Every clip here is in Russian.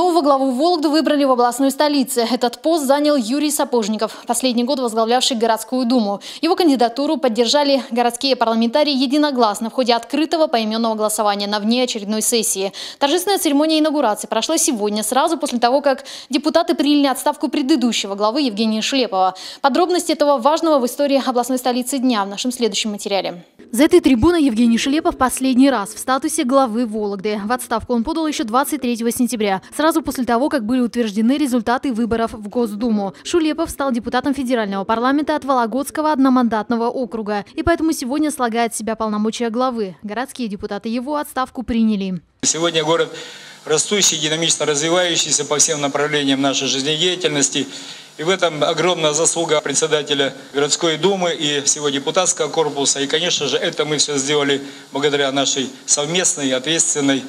Нового главу Вологды выбрали в областной столице. Этот пост занял Юрий Сапожников, последний год возглавлявший городскую думу. Его кандидатуру поддержали городские парламентарии единогласно в ходе открытого поименного голосования на внеочередной сессии. Торжественная церемония инаугурации прошла сегодня, сразу после того, как депутаты приняли отставку предыдущего главы Евгения Шлепова. Подробности этого важного в истории областной столицы дня в нашем следующем материале. За этой трибуной Евгений Шулепов последний раз в статусе главы Вологды. В отставку он подал еще 23 сентября, сразу после того, как были утверждены результаты выборов в Госдуму. Шулепов стал депутатом федерального парламента от Вологодского одномандатного округа, и поэтому сегодня слагает с себя полномочия главы. Городские депутаты его отставку приняли. Сегодня город растущий, динамично развивающийся по всем направлениям нашей жизнедеятельности. И в этом огромная заслуга председателя городской думы и всего депутатского корпуса. И, конечно же, это мы все сделали благодаря нашей совместной, ответственной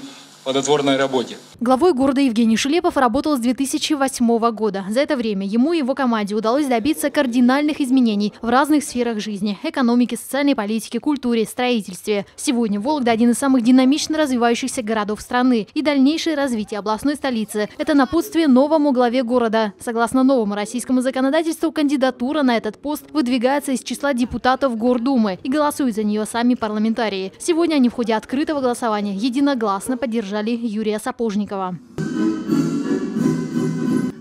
плодотворной работе. Главой города Евгений Шулепов работал с 2008 года. За это время ему и его команде удалось добиться кардинальных изменений в разных сферах жизни – экономике, социальной политике, культуре, строительстве. Сегодня Вологда – один из самых динамично развивающихся городов страны. И дальнейшее развитие областной столицы – это напутствие новому главе города. Согласно новому российскому законодательству, кандидатура на этот пост выдвигается из числа депутатов Гордумы, и голосуют за нее сами парламентарии. Сегодня они в ходе открытого голосования единогласно поддержали Юрия Сапожникова.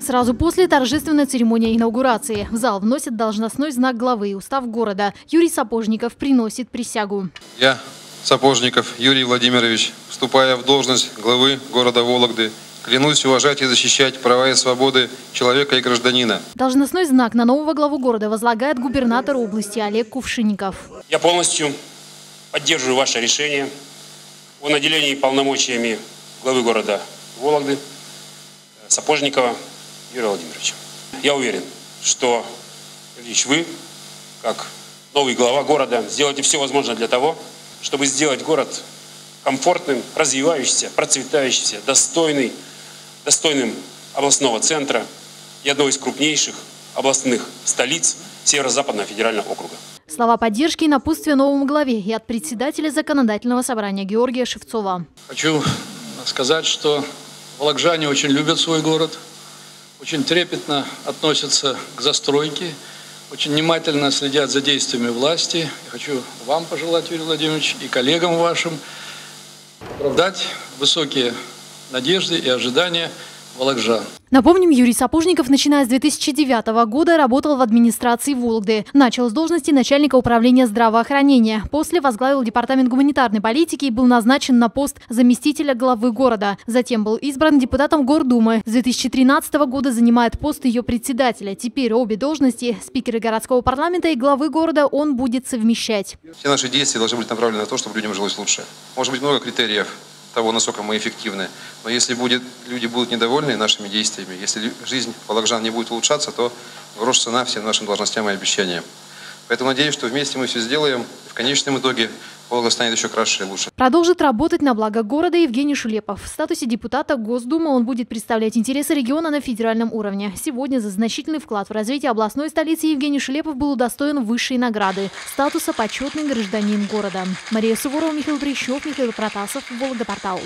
Сразу после торжественной церемонии инаугурации в зал вносят должностной знак главы и устав города. Юрий Сапожников приносит присягу. Я, Сапожников Юрий Владимирович, вступая в должность главы города Вологды, клянусь уважать и защищать права и свободы человека и гражданина. Должностной знак на нового главу города возлагает губернатор области Олег Кувшинников. Я полностью поддерживаю ваше решение о наделении полномочиями главы города Вологды Сапожникова Юрия Владимировича. Я уверен, что вы, как новый глава города, сделаете все возможное для того, чтобы сделать город комфортным, развивающимся, процветающимся, достойным областного центра и одной из крупнейших областных столиц Северо-Западного федерального округа. Слова поддержки и напутствия новому главе и от председателя законодательного собрания Георгия Шевцова. Хочу сказать, что вологжане очень любят свой город, очень трепетно относятся к застройке, очень внимательно следят за действиями власти. Я хочу вам пожелать, Юрий Владимирович, и коллегам вашим оправдать высокие надежды и ожидания вологжан. Напомним, Юрий Сапожников, начиная с 2009 года, работал в администрации Вологды. Начал с должности начальника управления здравоохранения. После возглавил департамент гуманитарной политики и был назначен на пост заместителя главы города. Затем был избран депутатом Гордумы. С 2013 года занимает пост ее председателя. Теперь обе должности, спикера городского парламента и главы города, он будет совмещать. Все наши действия должны быть направлены на то, чтобы людям жилось лучше. Может быть, много критериев того, насколько мы эффективны. Но если люди будут недовольны нашими действиями, если жизнь вологжан не будет улучшаться, то грош цена всем нашим должностям и обещаниям. Поэтому надеюсь, что вместе мы все сделаем. В конечном итоге Волга станет еще краше и лучше. Продолжит работать на благо города Евгений Шулепов. В статусе депутата Госдумы он будет представлять интересы региона на федеральном уровне. Сегодня за значительный вклад в развитие областной столицы Евгений Шулепов был удостоен высшей награды – статуса «Почетный гражданин города». Мария Суворова, Михаил Прищеп, Михаил Протасов, Вологда портал.